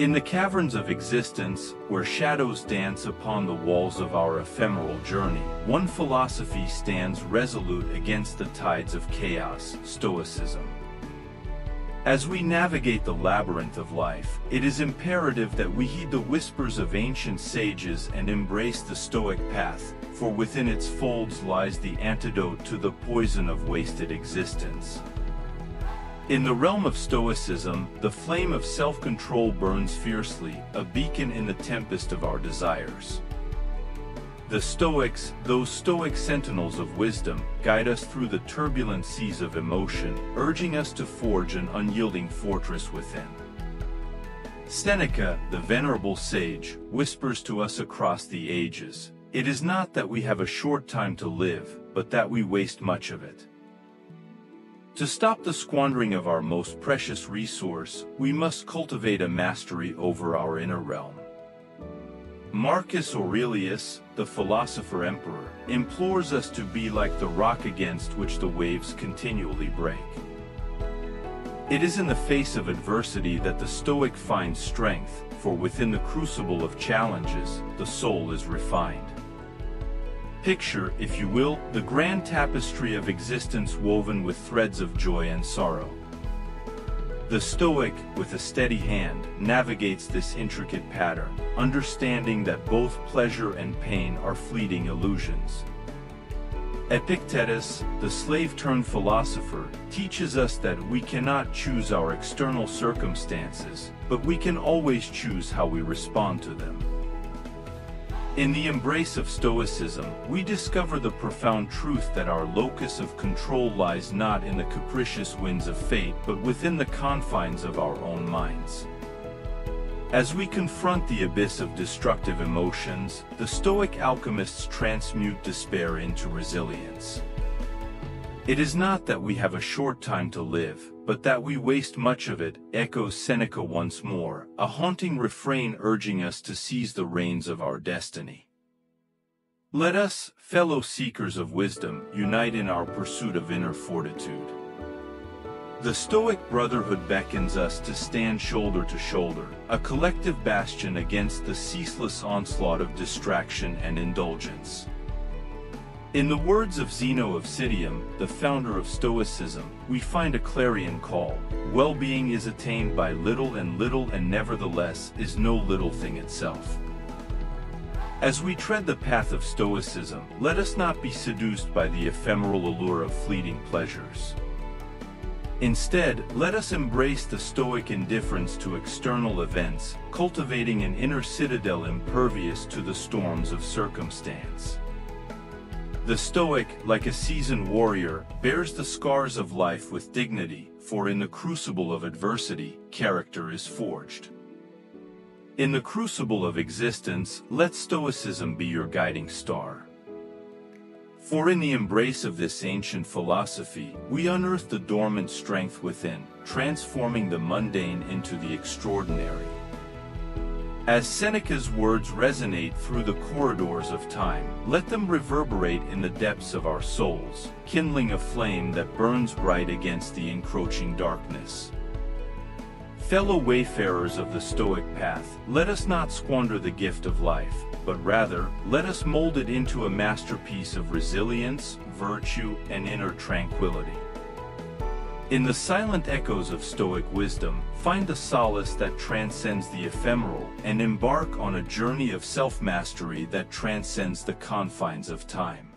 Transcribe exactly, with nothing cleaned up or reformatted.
In the caverns of existence, where shadows dance upon the walls of our ephemeral journey, one philosophy stands resolute against the tides of chaos, Stoicism. As we navigate the labyrinth of life, it is imperative that we heed the whispers of ancient sages and embrace the Stoic path, for within its folds lies the antidote to the poison of wasted existence. In the realm of Stoicism, the flame of self-control burns fiercely, a beacon in the tempest of our desires. The Stoics, those stoic sentinels of wisdom, guide us through the turbulent seas of emotion, urging us to forge an unyielding fortress within. Seneca, the venerable sage, whispers to us across the ages, "It is not that we have a short time to live, but that we waste much of it." To stop the squandering of our most precious resource, we must cultivate a mastery over our inner realm. Marcus Aurelius, the philosopher-emperor, implores us to be like the rock against which the waves continually break. It is in the face of adversity that the Stoic finds strength, for within the crucible of challenges, the soul is refined. Picture, if you will, the grand tapestry of existence woven with threads of joy and sorrow. The Stoic, with a steady hand, navigates this intricate pattern, understanding that both pleasure and pain are fleeting illusions. Epictetus, the slave-turned-philosopher, teaches us that we cannot choose our external circumstances, but we can always choose how we respond to them. In the embrace of Stoicism, we discover the profound truth that our locus of control lies not in the capricious winds of fate, but within the confines of our own minds. As we confront the abyss of destructive emotions, the Stoic alchemists transmute despair into resilience. "It is not that we have a short time to live, but that we waste much of it," echoes Seneca once more, a haunting refrain urging us to seize the reins of our destiny. Let us, fellow seekers of wisdom, unite in our pursuit of inner fortitude. The Stoic Brotherhood beckons us to stand shoulder to shoulder, a collective bastion against the ceaseless onslaught of distraction and indulgence. In the words of Zeno of Citium, the founder of Stoicism, we find a clarion call: well-being is attained by little and little and nevertheless is no little thing itself. As we tread the path of Stoicism, let us not be seduced by the ephemeral allure of fleeting pleasures. Instead, let us embrace the Stoic indifference to external events, cultivating an inner citadel impervious to the storms of circumstance. The Stoic, like a seasoned warrior, bears the scars of life with dignity, for in the crucible of adversity, character is forged. In the crucible of existence, let Stoicism be your guiding star. For in the embrace of this ancient philosophy, we unearth the dormant strength within, transforming the mundane into the extraordinary. As Seneca's words resonate through the corridors of time, let them reverberate in the depths of our souls, kindling a flame that burns bright against the encroaching darkness. Fellow wayfarers of the Stoic path, let us not squander the gift of life, but rather, let us mold it into a masterpiece of resilience, virtue, and inner tranquility. In the silent echoes of Stoic wisdom, find the solace that transcends the ephemeral, and embark on a journey of self-mastery that transcends the confines of time.